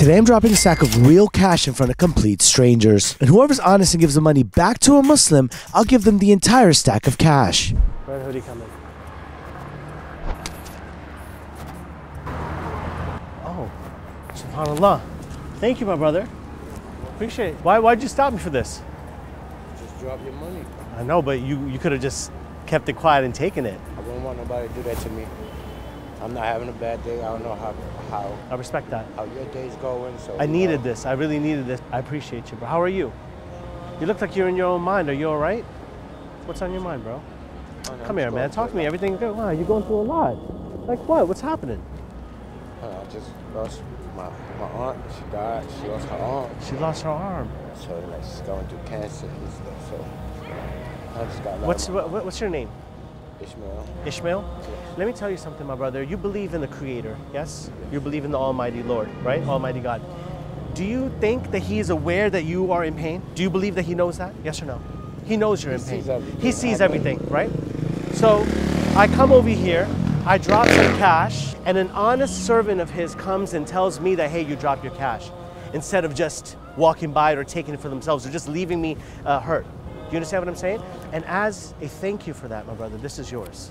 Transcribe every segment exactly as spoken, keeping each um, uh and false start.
Today I'm dropping a sack of real cash in front of complete strangers. And whoever's honest and gives the money back to a Muslim, I'll give them the entire stack of cash. Red hoodie coming. Oh, subhanallah. Thank you, my brother. Appreciate it. Why, why'd you stop me for this? Just drop your money. I know, but you, you could have just kept it quiet and taken it. I wouldn't want nobody to do that to me. I'm not having a bad day. I don't know how how. I respect that. How your day's going, so. I needed know. this. I really needed this. I appreciate you, bro. How are you? You look like you're in your own mind. Are you all right? What's on your mind, bro? Oh, no, Come here, man. Talk to me. Everything's good. Wow, you're going through a lot. Like what? What's happening? I just lost my my aunt. She died. She lost her arm. She lost her arm. So like she's going through cancer and stuff. So I just got. What's what, what's your name? Ishmael. Ishmael? Yes. Let me tell you something, my brother. You believe in the Creator, yes? yes? You believe in the Almighty Lord, right? Almighty God. Do you think that He is aware that you are in pain? Do you believe that He knows that? Yes or no? He knows you're he in pain. Sees he sees everything, right? So I come over here, I drop some cash, and an honest servant of His comes and tells me that, hey, you dropped your cash, instead of just walking by it or taking it for themselves or just leaving me uh, hurt. You understand what I'm saying? And as a thank you for that, my brother, this is yours.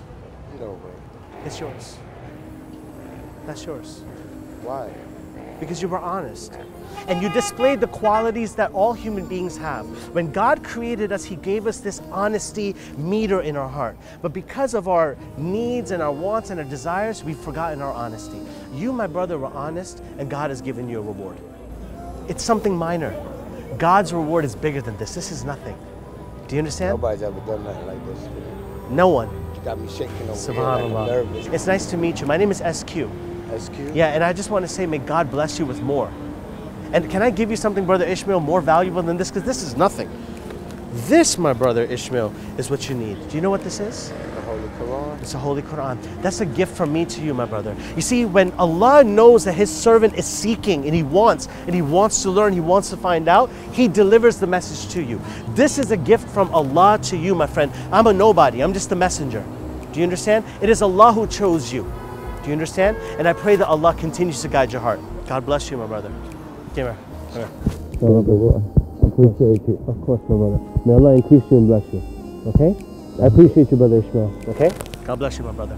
No way. It's yours. That's yours. Why? Because you were honest. And you displayed the qualities that all human beings have. When God created us, He gave us this honesty meter in our heart. But because of our needs and our wants and our desires, we've forgotten our honesty. You, my brother, were honest, and God has given you a reward. It's something minor. God's reward is bigger than this. This is nothing. Do you understand? Nobody's ever done nothing like this. Dude. No one. You got me shaking over Subhanallah. Here, like I'm nervous. It's nice to meet you. My name is S Q. S Q? Yeah, and I just want to say may God bless you with more. And can I give you something, Brother Ishmael, more valuable than this? Because this is nothing. This, my brother Ishmael, is what you need. Do you know what this is? The Holy Quran. It's a Holy Quran. That's a gift from me to you, my brother. You see, when Allah knows that His servant is seeking and He wants, and He wants to learn, He wants to find out, He delivers the message to you. This is a gift from Allah to you, my friend. I'm a nobody. I'm just a messenger. Do you understand? It is Allah who chose you. Do you understand? And I pray that Allah continues to guide your heart. God bless you, my brother. Come here. Come here. Appreciate you, of course, my brother. May Allah increase you and bless you. Okay? I appreciate you, Brother Ishmael. Okay? God bless you, my brother.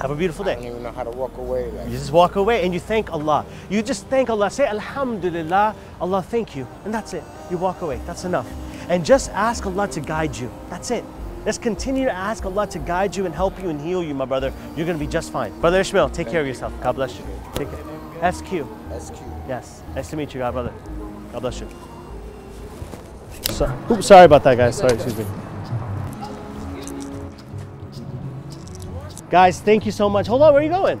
Have a beautiful day. I don't even know how to walk away. Like. You just walk away and you thank Allah. You just thank Allah. Say, Alhamdulillah, Allah, thank you. And that's it. You walk away. That's enough. And just ask Allah to guide you. That's it. Let's continue to ask Allah to guide you and help you and heal you, my brother. You're going to be just fine. Brother Ishmael, take thank care you. of yourself. God bless you. Take care. S Q. S Q. Yes. Nice to meet you, God brother. God bless you. So, oops, sorry about that, guys. Sorry, excuse me. Guys, thank you so much. Hold on, where are you going?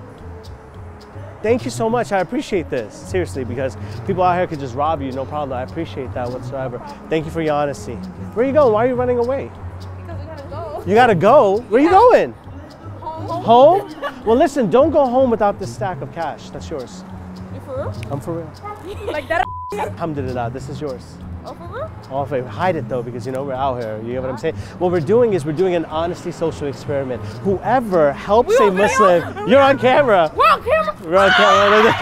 Thank you so much. I appreciate this, seriously, because people out here could just rob you, no problem. I appreciate that whatsoever. Thank you for your honesty. Where are you going? Why are you running away? Because we gotta go. You gotta go? Where yeah. are you going? Home. Home? Well, listen, don't go home without this stack of cash. That's yours. You for real? I'm for real. Like that? Alhamdulillah, this is yours. Off it. Hide it though, because you know we're out here. You know what I'm saying? What we're doing is we're doing an honesty social experiment. Whoever helps a Muslim, you're on camera. We're on camera. We're on camera.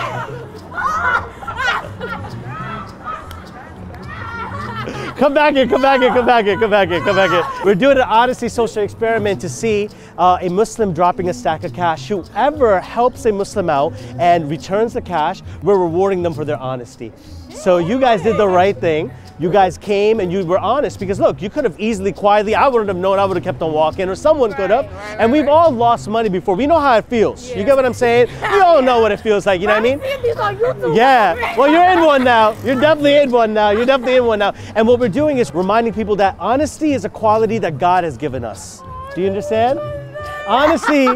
Come back here, come back here, come back here, come back here, come back here. We're doing an honesty social experiment to see uh, a Muslim dropping a stack of cash. Whoever helps a Muslim out and returns the cash, we're rewarding them for their honesty. So you guys did the right thing. You guys came and you were honest because look, you could have easily, quietly, I wouldn't have known, I would have kept on walking or someone right, could have. Right, and we've right. all lost money before. We know how it feels. Yeah. You get what I'm saying? We all know what it feels like, you know what I mean? These on YouTube. Yeah, well you're in one now. You're definitely in one now. You're definitely in one now. And what we're doing is reminding people that honesty is a quality that God has given us. Do you understand? Honesty,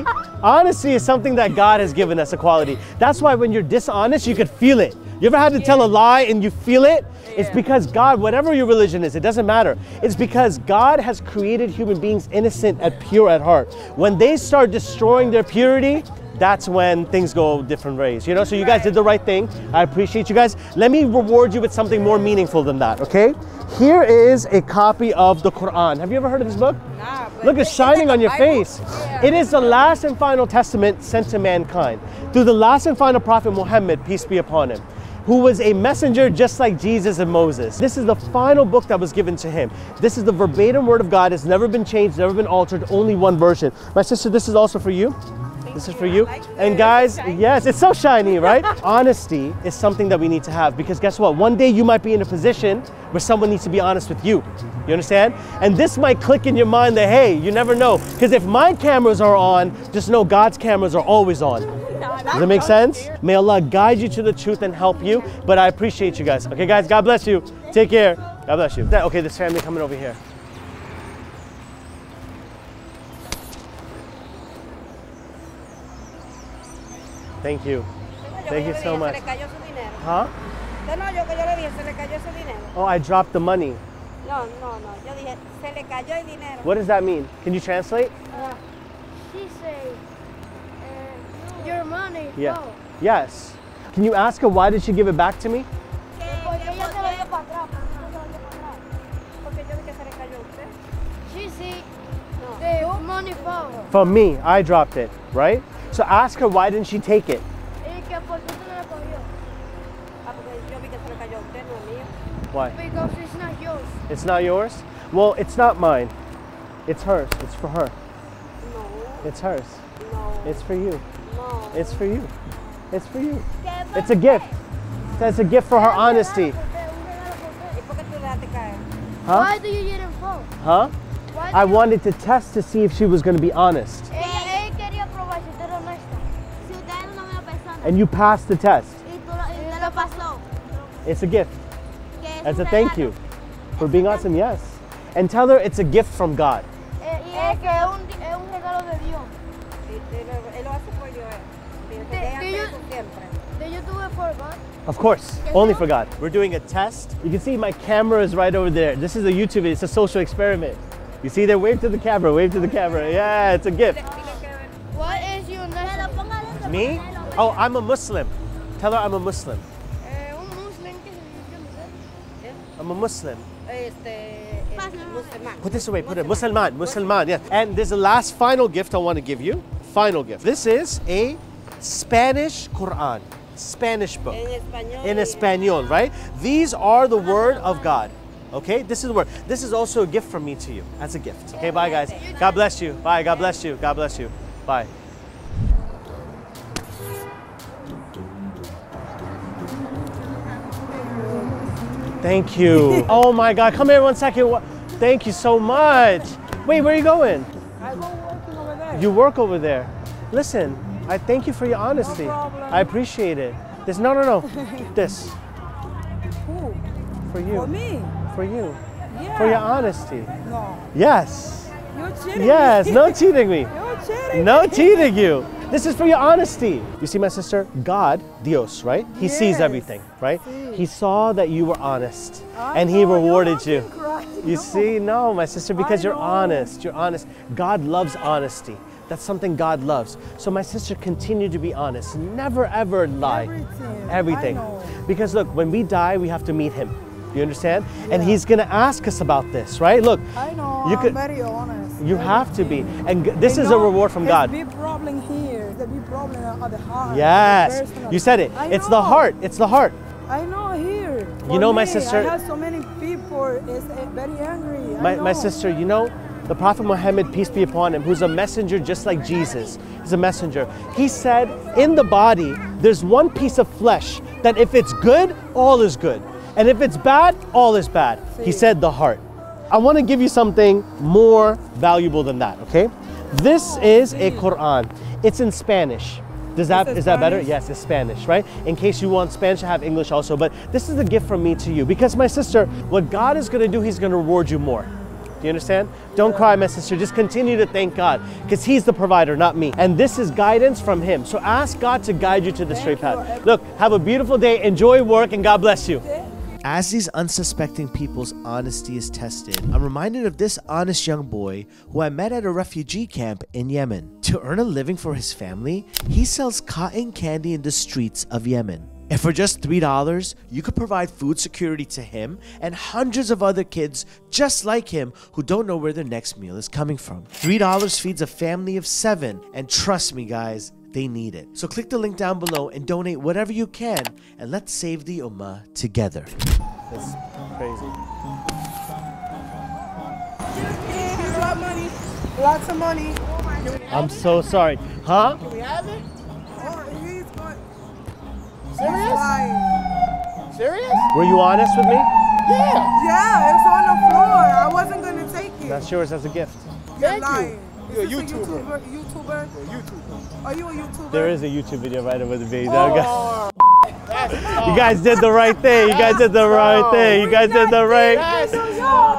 honesty is something that God has given us, a quality. That's why when you're dishonest, you could feel it. You ever had to yeah. tell a lie and you feel it? Yeah. It's because God, whatever your religion is, it doesn't matter. It's because God has created human beings innocent and pure at heart. When they start destroying their purity, that's when things go different ways, you know? So you guys did the right thing. I appreciate you guys. Let me reward you with something more meaningful than that, okay? Here is a copy of the Quran. Have you ever heard of this book? Nah, Look, it's shining on your face. Yeah. It is the last and final testament sent to mankind through the last and final prophet Muhammad, peace be upon him. who was a messenger just like Jesus and Moses. This is the final book that was given to him. This is the verbatim word of God. It's never been changed, never been altered, only one version. My sister, this is also for you. This is for you. Like and guys, yes, it's so shiny, right? Honesty is something that we need to have, because guess what? One day you might be in a position where someone needs to be honest with you. You understand? And this might click in your mind that, hey, you never know. Because if my cameras are on, just know God's cameras are always on. Does it make sense? May Allah guide you to the truth and help you. But I appreciate you guys. Okay, guys, God bless you. Take care. God bless you. Okay, this family coming over here. Thank you. Thank you so much. Huh? Oh, I dropped the money. No, no, no. What does that mean? Can you translate? Uh, she said, uh, your money. Yeah. No. Yes. Can you ask her why did she give it back to me? She said, the money fell. For me, I dropped it, right? So ask her why didn't she take it? Why? Because it's not yours. It's not yours? Well, it's not mine. It's hers. It's for her. No. It's hers. No. It's for you. No. It's for you. It's for you. It's a gift. That's a gift for her honesty. Huh? Why do you get involved? Huh? I wanted to test to see if she was going to be honest. And you passed the test. It's a gift. As a thank you for being awesome, yes. And tell her it's a gift from God. Do you do it for God? Of course, only for God. We're doing a test. You can see my camera is right over there. This is a YouTube, it's a social experiment. You see there? Wave to the camera, wave to the camera. Yeah, it's a gift. What is your name? Me? Oh, I'm a Muslim. Tell her I'm a Muslim. I'm a Muslim. Put this away, put it. Musalman, Musalman, yeah. And there's a last final gift I want to give you. Final gift. This is a Spanish Quran. Spanish book. In Espanol, right? These are the word of God. Okay? This is the word. This is also a gift from me to you. That's a gift. Okay, bye guys. God bless you. Bye. God bless you. God bless you. Bye. Thank you. Oh my God, come here one second. Thank you so much. Wait, where are you going? I go working over there. You work over there. Listen, I thank you for your honesty. No problem. I appreciate it. This, no, no, no. This. Who? For you. For me? For you. Yeah. For your honesty. No. Yes. You're cheating yes, me. No cheating me. You're cheating No me. Cheating you. This is for your honesty. You see, my sister, God, Dios, right? He yes. sees everything, right? See. He saw that you were honest I and know, he rewarded you. You no. see, no, my sister, because I you're know. honest, you're honest. God loves honesty. That's something God loves. So my sister, continue to be honest. Never, ever lie. Everything. Everything. I know. Because look, when we die, we have to meet him. You understand? Yeah. And he's going to ask us about this, right? Look, I know, you could, I'm very honest. You have to be. And this I is know, a reward from God. There's a big problem here. There's a big problem at the heart. Yes. You said it. I it's know. the heart. It's the heart. I know here. For you know, me, my sister. I have so many people is very angry. I my, know. my sister, you know, the Prophet Muhammad, peace be upon him, who's a messenger just like Jesus. He's a messenger. He said, in the body, there's one piece of flesh that if it's good, all is good. And if it's bad, all is bad. He said the heart. I want to give you something more valuable than that, okay? This is a Quran. It's in Spanish. Does that, is that better? Yes, it's Spanish, right? In case you want Spanish, I have English also. But this is a gift from me to you. Because my sister, what God is going to do, he's going to reward you more. Do you understand? Don't cry, my sister. Just continue to thank God because he's the provider, not me. And this is guidance from him. So ask God to guide you to the straight path. Look, have a beautiful day. Enjoy work and God bless you. As these unsuspecting people's honesty is tested, I'm reminded of this honest young boy who I met at a refugee camp in Yemen. To earn a living for his family, he sells cotton candy in the streets of Yemen. And for just three dollars, you could provide food security to him and hundreds of other kids just like him who don't know where their next meal is coming from. three dollars feeds a family of seven, and trust me guys, They need it. So click the link down below and donate whatever you can, and let's save the Ummah together. That's crazy. Money. Lots of money. I'm so sorry. Huh? Can we have it? Oh, he's going. Serious? Serious? Were you honest with me? Yeah. Yeah, it's on the floor. I wasn't going to take it. That's yours as a gift. Thank you. You're a YouTuber. YouTuber? YouTuber? You're a YouTuber. Are you a YouTuber? There is a YouTube video right over the video. Oh. You guys did the right thing. You guys did the right thing. You guys did the right.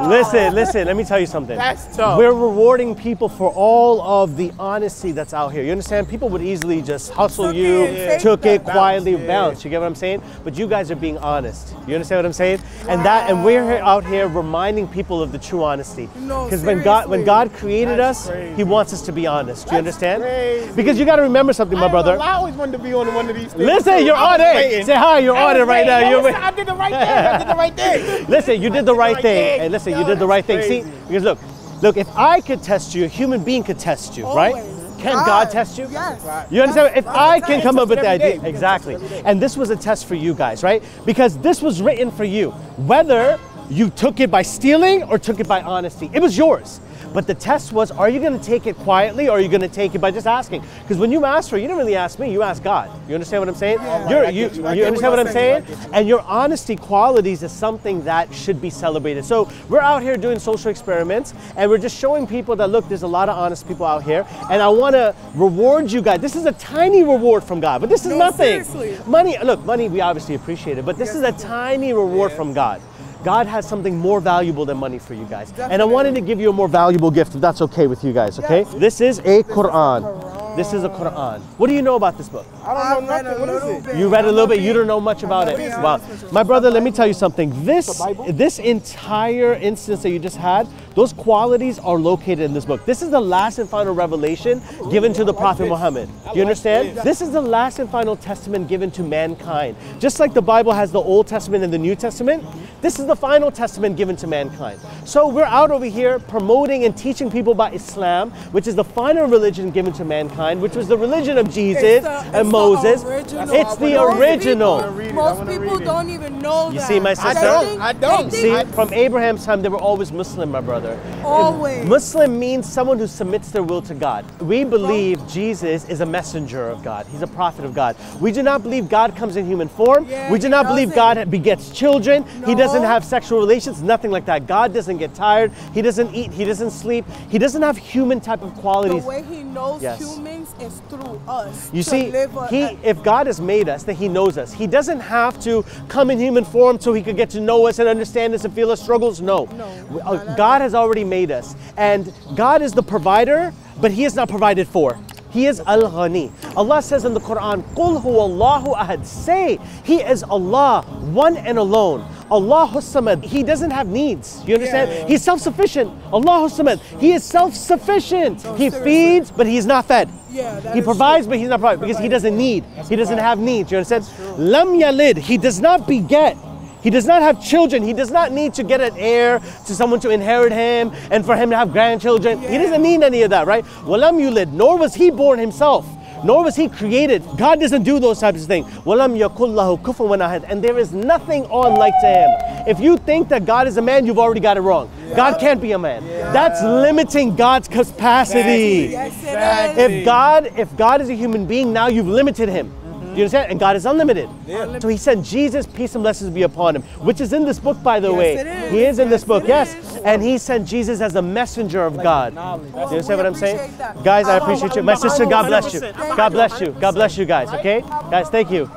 Listen, listen. Let me tell you something. That's tough. We're rewarding people for all of the honesty that's out here. You understand? People would easily just hustle you, took it quietly, bounce. You get what I'm saying? But you guys are being honest. You understand what I'm saying? And that, and we're out here reminding people of the true honesty. Because when God, when God created us, He wants us to be honest. Do you understand? Because you got to remember something, my brother. I always wanted to be on one of these things. Listen, you're on it. Say hi, you're on it right now. No, you're... I did the right thing. I did the right thing. Listen, you did the right thing. And listen, you did the right thing. See, because look, look, if I could test you, a human being could test you, right? Can God test you? Yes. You understand? If I can come up with the idea. Exactly. And this was a test for you guys, right? Because this was written for you. Whether you took it by stealing or took it by honesty, it was yours. But the test was, are you going to take it quietly or are you going to take it by just asking? Because when you asked for it, you didn't really ask me, you asked God. You understand what I'm saying? Yeah, you're, you, you, you understand what I'm saying? And your honesty qualities is something that should be celebrated. So we're out here doing social experiments and we're just showing people that, look, there's a lot of honest people out here. And I want to reward you guys. This is a tiny reward from God, but this is no, nothing. Seriously. Money, look, money, we obviously appreciate it, but this yes, is a tiny reward yes. from God. God has something more valuable than money for you guys. Definitely. And I wanted to give you a more valuable gift, if that's okay with you guys, okay? Yes. This is a Quran. This is a Quran. What do you know about this book? I don't know I nothing. What is it? You read a little bit. You don't know much about it. Wow. My brother, let me tell you something. This, this entire instance that you just had, those qualities are located in this book. This is the last and final revelation given to the Prophet Muhammad. Do you understand? This is the last and final testament given to mankind. Just like the Bible has the Old Testament and the New Testament, this is the final testament given to mankind. So we're out over here promoting and teaching people about Islam, which is the final religion given to mankind, which was the religion of Jesus it's the, and it's Moses. The it's the original. People, most people don't even know that. You see, my sister? I don't. I don't. See, from Abraham's time, they were always Muslim, my brother. Always. And Muslim means someone who submits their will to God. We believe Jesus is a messenger of God. He's a prophet of God. We do not believe God comes in human form. Yeah, we do not believe God begets children. No. He doesn't doesn't have sexual relations, nothing like that. God doesn't get tired. He doesn't eat. He doesn't sleep. He doesn't have human type of qualities. The way He knows yes. humans is through us. You see, he, if God has made us, then He knows us. He doesn't have to come in human form so He could get to know us and understand us and feel our struggles. No. no God has already made us. And God is the provider, but He is not provided for. He is Al-Ghani. Allah says in the Quran, Qul huwallahu ahad. Say, He is Allah, one and alone. Allahu Samad. He doesn't have needs. You understand? Yeah, yeah. He's self-sufficient. Allahu Samad. He is self-sufficient. No, he seriously. feeds, but he's not fed. Yeah, he provides, true. but he's not provided because he doesn't need. That's he doesn't right. have needs. You understand? Lam Yalid. He does not beget. He does not have children. He does not need to get an heir to someone to inherit him and for him to have grandchildren. Yeah. He doesn't need any of that, right? Walam yulid, nor was he born himself. Nor was he created. God doesn't do those types of things. Walam yakul lahu kufuwan ahad. And there is nothing on like to him. If you think that God is a man, you've already got it wrong. Yeah. God can't be a man. Yeah. That's limiting God's capacity. Exactly. Exactly. If God, if God is a human being, now you've limited Him. You understand? And God is unlimited. Yeah. So He sent Jesus, peace and blessings be upon Him, which is in this book, by the yes, way. It is. He is in this yes, book, yes. Is. And He sent Jesus as a messenger of like God. Knowledge. You understand what I'm saying? That. Guys, I, I appreciate I, I, you. My I, I, sister, God bless you. God bless you. God bless you guys, okay? Guys, thank you.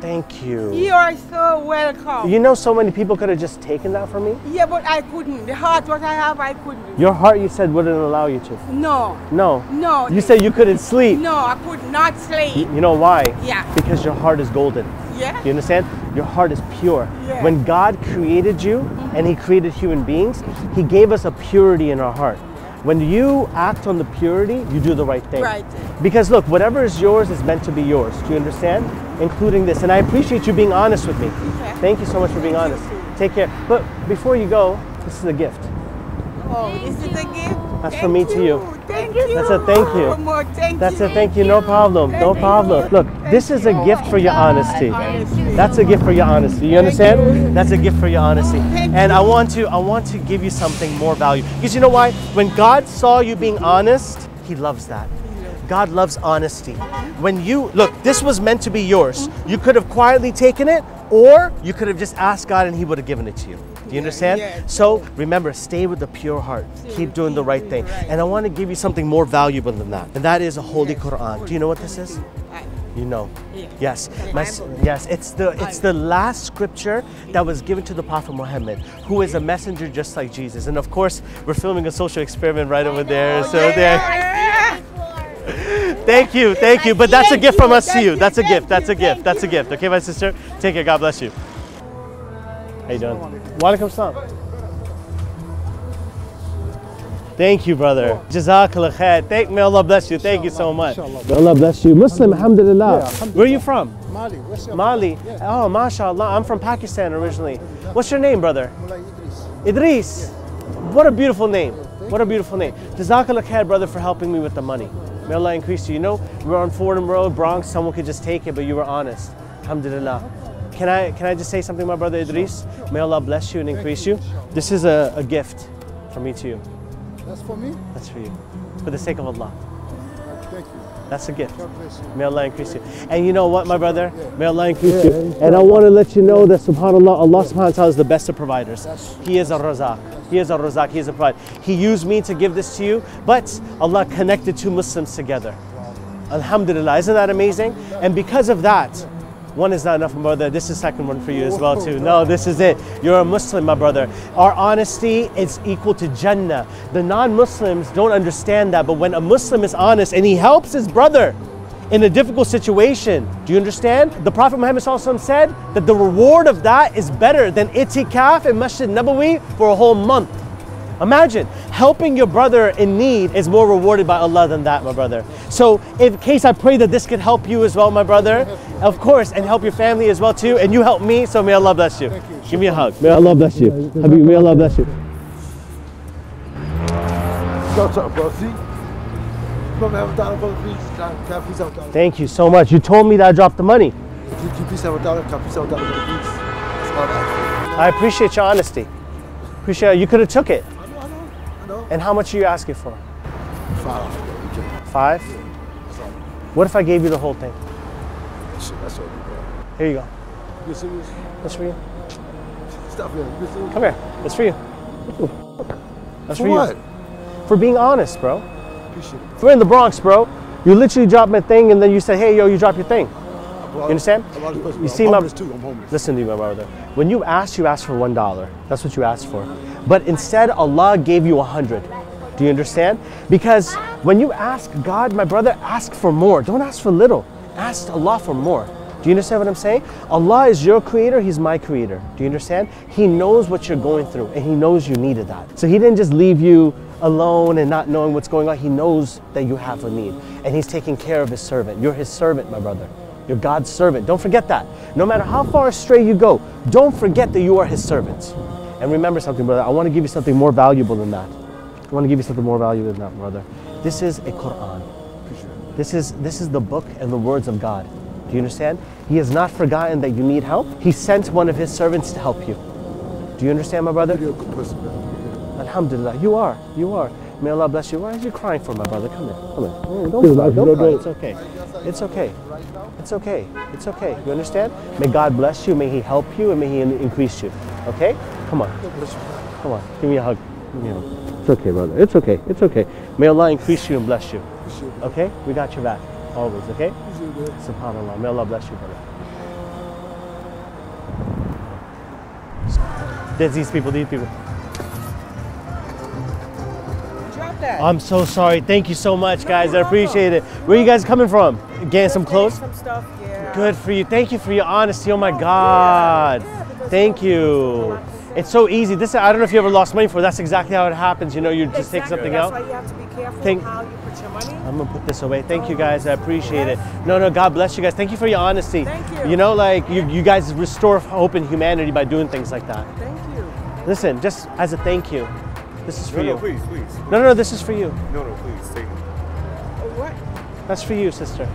Thank you. You are so welcome. You know, so many people could have just taken that from me. Yeah, but I couldn't. The heart, what I have, I couldn't. Your heart, you said, wouldn't allow you to. No. No. No. You said you couldn't sleep. No, I could not sleep. You, you know why? Yeah. Because your heart is golden. Yeah. You understand? Your heart is pure. Yeah. When God created you mm-hmm. and He created human beings, He gave us a purity in our heart. When you act on the purity, you do the right thing. Right. Because look, whatever is yours is meant to be yours. Do you understand? Including this. And I appreciate you being honest with me. Okay. Thank you so much for being honest. Take care. But before you go, this is a gift. Oh, thank this you. Is a gift. That's thank for me you. To you. Thank you. That's a thank you. One more. Thank That's you. A thank you. No problem. Thank no problem. You. Look, thank this is a you. Gift for your honesty. You. That's a gift for your honesty. You understand? You. That's a gift for your honesty. Oh, and you. I want to, I want to give you something more valuable. Because you know why? When God saw you being honest, He loves that. God loves honesty. When you, look, this was meant to be yours. You could have quietly taken it, or you could have just asked God and He would have given it to you. Do you understand? Yeah, yeah. So remember, stay with the pure heart. So keep doing the right thing. Right. And I want to give you something more valuable than that. And that is a Holy yes. Quran. Do you know what this is? You know. Yeah. Yes. My, yes. It's the it's the last scripture that was given to the Prophet Muhammad, who is a messenger just like Jesus. And of course, we're filming a social experiment right over there. So there. Thank you, thank you. But that's a gift from us to you. That's a gift. That's a gift. That's a gift. Okay, my sister. Take care. God bless you. How you doing? Wa-alikumsalam. Thank you, brother. Jazakallah khair. Thank May Allah bless you. Thank you so much. May Allah bless you. Muslim, alhamdulillah. Where are you from? Mali. Mali. Oh, mashallah. I'm from Pakistan originally. What's your name, brother? Idris. What a beautiful name. What a beautiful name. Jazakallah khair, brother, for helping me with the money. May Allah increase you. You know, we're on Fordham Road, Bronx. Someone could just take it, but you were honest. Alhamdulillah. Can I, can I just say something, my brother Idris? Sure, sure. May Allah bless you and increase you. This is a, a gift from me to you. That's for me? That's for you. For the sake of Allah. Thank you. That's a gift. God bless you. May Allah increase you. And you know what, my brother? Yeah. May Allah increase yeah, you. And I want to let you know that subhanAllah, Allah subhanahu wa ta'ala is the best of providers. He is a razaq. He is a razaq. He is a provider. He used me to give this to you, but Allah connected two Muslims together. Alhamdulillah. Isn't that amazing? And because of that, one is not enough, my brother. This is the second one for you as well, too. No, this is it. You're a Muslim, my brother. Our honesty is equal to Jannah. The non-Muslims don't understand that, but when a Muslim is honest and he helps his brother in a difficult situation, do you understand? The Prophet Muhammad said that the reward of that is better than itikaf in Masjid Nabawi for a whole month. Imagine, helping your brother in need is more rewarded by Allah than that, my brother. So in case, I pray that this could help you as well, my brother, of course, and help your family as well too, and you help me, so may Allah bless you. Thank you. Give me a hug. May Allah bless you. Habib, may Allah bless you. Thank you so much. You told me that I dropped the money. I appreciate your honesty. Appreciate you could have took it. And how much are you asking for? Five. Five? What if I gave you the whole thing? Here you go. That's for you. Come here. That's for you. That's for you. For being honest, bro. We're in the Bronx, bro. You literally dropped my thing and then you said, hey, yo, you dropped your thing. You understand? You see, my brother. Listen to me, my brother. When you ask, you ask for one dollar. That's what you asked for. But instead, Allah gave you a hundred. Do you understand? Because when you ask God, my brother, ask for more. Don't ask for little. Ask Allah for more. Do you understand what I'm saying? Allah is your creator. He's my creator. Do you understand? He knows what you're going through and He knows you needed that. So He didn't just leave you alone and not knowing what's going on. He knows that you have a need and He's taking care of His servant. You're His servant, my brother. You're God's servant. Don't forget that. No matter how far astray you go, don't forget that you are His servant. And remember something, brother. I want to give you something more valuable than that. I want to give you something more valuable than that, brother. This is a Quran. This is, this is the book and the words of God. Do you understand? He has not forgotten that you need help. He sent one of His servants to help you. Do you understand, my brother? Alhamdulillah, you are. You are. May Allah bless you. Why are you crying for, my brother? Come in. Come in. Oh, don't cry. Don't cry. It's okay. It's okay. It's okay. It's okay. You understand? May God bless you. May He help you and may He increase you. Okay? Come on. Come on. Give me a hug. Give me a hug. It's okay, brother. It's okay. It's okay. May Allah increase you and bless you. Okay? We got your back. Always. Okay? SubhanAllah. May Allah bless you, brother. There's these people. These people. I'm so sorry. Thank you so much, guys. I appreciate it. Where are you guys coming from? Getting some clothes? Some stuff, yeah. Good for you. Thank you for your honesty. Oh my God. Thank you. It's so easy. This, I don't know if you ever lost money before. That's exactly how it happens. You know, you just exactly. take something That's out. That's why you have to be careful Think, how you put your money. I'm gonna put this away. Thank you, guys. I appreciate it. No, no. God bless you guys. Thank you for your honesty. Thank you. You know, like you, you guys restore hope in humanity by doing things like that. Thank you. Listen, just as a thank you. This is for no, you. No, please, please, please. No, no, no, this is for you. No, no, please, take it. Oh, what? That's for you, sister.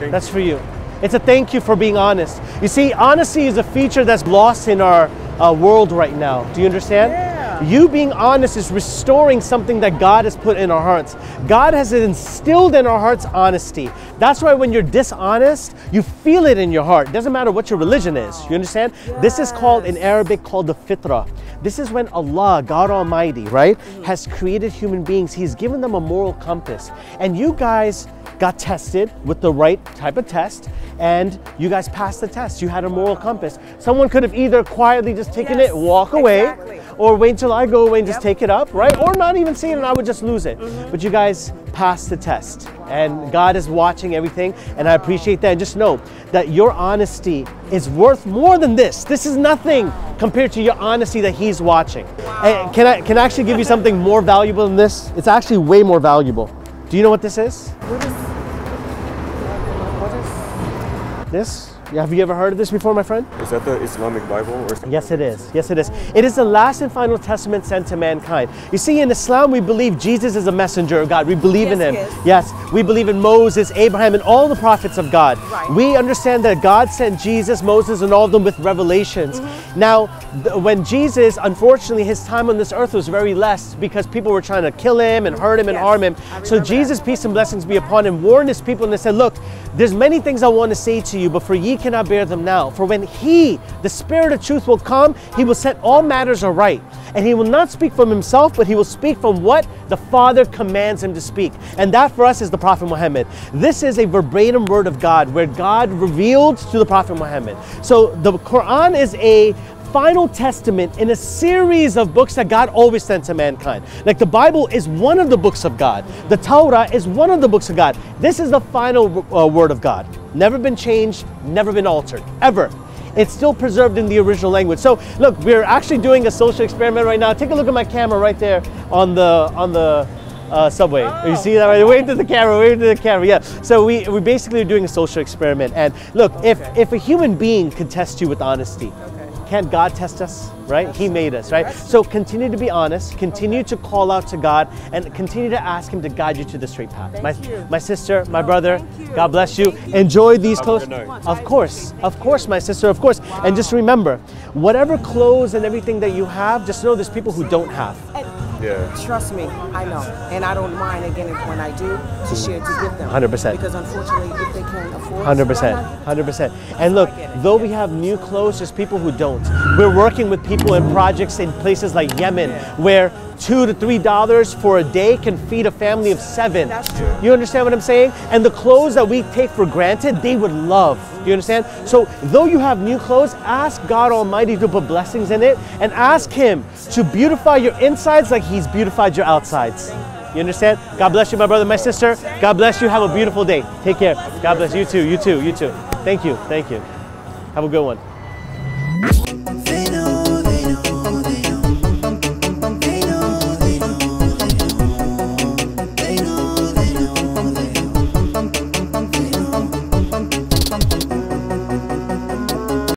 Thank that's you. for you. It's a thank you for being honest. You see, honesty is a feature that's lost in our uh, world right now. Do you understand? Yeah. You being honest is restoring something that God has put in our hearts. God has instilled in our hearts honesty. That's why when you're dishonest, you feel it in your heart. It doesn't matter what your religion is. You understand? Yes. This is called, in Arabic, called the fitrah. This is when Allah, God Almighty, right, has created human beings. He's given them a moral compass. And you guys got tested with the right type of test, and you guys passed the test. You had a moral compass. Someone could have either quietly just taken yes, it, walk away, exactly. or wait until I go away and yep. just take it up, right? Or not even see it and I would just lose it. Mm-hmm. But you guys passed the test. Wow. And God is watching everything, and wow. I appreciate that. And just know that your honesty is worth more than this. This is nothing wow. compared to your honesty that He's watching. Wow. And can I can I actually give you something more valuable than this? It's actually way more valuable. Do you know what this is? What is, what is? This? Have you ever heard of this before, my friend? Is that the Islamic Bible or something? Yes, it is. Yes, it is. It is the last and final testament sent to mankind. You see, in Islam, we believe Jesus is a messenger of God. We believe yes, in Him. Yes. yes. We believe in Moses, Abraham, and all the prophets of God. Right. We understand that God sent Jesus, Moses, and all of them with revelations. Mm-hmm. Now, when Jesus, unfortunately, His time on this earth was very less because people were trying to kill Him and hurt Him yes. and harm Him. So Jesus, that. peace and blessings be upon Him, warned His people and they said, look, there's many things I want to say to you, but for ye cannot bear them now. For when He, the Spirit of truth, will come, He will set all matters aright. And He will not speak from Himself, but He will speak from what the Father commands Him to speak. And that for us is the Prophet Muhammad. This is a verbatim word of God, where God revealed to the Prophet Muhammad. So the Quran is a final testament in a series of books that God always sent to mankind. Like the Bible is one of the books of God. The Torah is one of the books of God. This is the final uh, word of God. Never been changed, never been altered, ever. It's still preserved in the original language. So look, we're actually doing a social experiment right now. Take a look at my camera right there on the on the uh, subway. Oh. You see that right? Wave to the camera, wave to the camera. Yeah. So we we basically are doing a social experiment. And look, okay. if if a human being could test you with honesty, okay. can't God test us, right? He made us, right? So continue to be honest, continue okay. to call out to God, and continue to ask Him to guide you to the straight path. My, my sister, my oh, brother, God bless you. you. Enjoy these clothes. Of course, of course, my sister, of course. Wow. And just remember, whatever clothes and everything that you have, just know there's people who don't have. Yeah. Trust me, I know, and I don't mind again when I do to share to give them. one hundred percent. Because unfortunately, if they can't afford one hundred percent. one hundred percent. And look, though we have new clothes, there's people who don't. We're working with people in projects in places like Yemen where two to three dollars for a day can feed a family of seven. You understand what I'm saying? And the clothes that we take for granted, they would love. Do you understand? So though you have new clothes, ask God Almighty to put blessings in it, and ask Him to beautify your insides like He's beautified your outsides. You understand? God bless you, my brother, my sister. God bless you. Have a beautiful day. Take care. God bless you too. You too. You too. Thank you. Thank you. Have a good one.